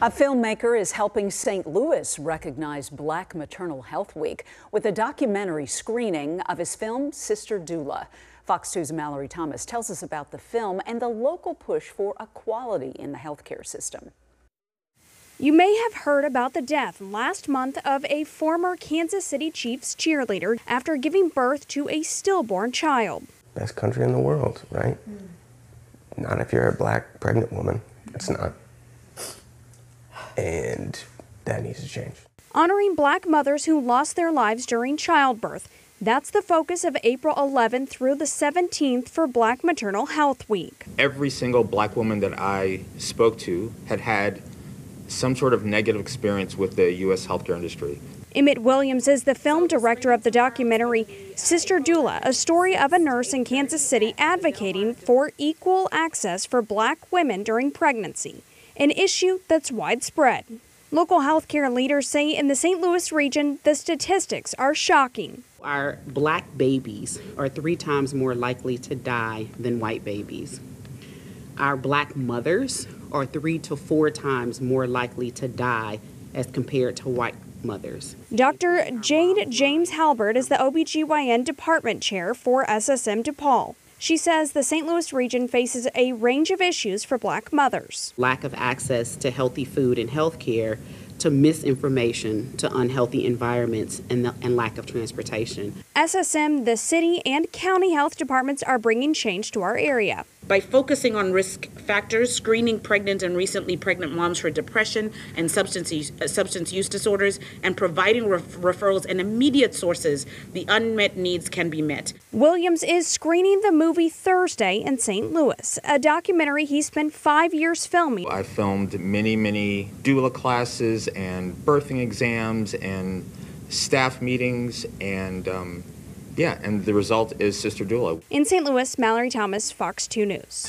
A filmmaker is helping St. Louis recognize Black Maternal Health Week with a documentary screening of his film, Sister Doula. Fox 2's Mallory Thomas tells us about the film and the local push for equality in the healthcare system. You may have heard about the death last month of a former Kansas City Chiefs cheerleader after giving birth to a stillborn child. Best country in the world, right? Not if you're a black pregnant woman. It's not. And that needs to change. Honoring black mothers who lost their lives during childbirth. That's the focus of April 11th through the 17th for Black Maternal Health Week. Every single black woman that I spoke to had had some sort of negative experience with the U.S. healthcare industry. Emmett Williams is the film director of the documentary Sister Doula, a story of a nurse in Kansas City advocating for equal access for black women during pregnancy. An issue that's widespread. Local healthcare leaders say in the St. Louis region, the statistics are shocking. Our black babies are 3 times more likely to die than white babies. Our black mothers are 3 to 4 times more likely to die as compared to white mothers. Dr. Jade James Halbert is the OBGYN department chair for SSM DePaul. She says the St. Louis region faces a range of issues for black mothers. Lack of access to healthy food and health care, to misinformation, to unhealthy environments, and lack of transportation. SSM, the city, and county health departments are bringing change to our area. By focusing on risk factors, screening pregnant and recently pregnant moms for depression and substance use disorders, and providing referrals and immediate sources, the unmet needs can be met. Williams is screening the movie Thursday in St. Louis, a documentary he spent 5 years filming. I filmed many doula classes and birthing exams and staff meetings and and the result is Sister Doula. In St. Louis, Mallory Thomas, Fox 2 News.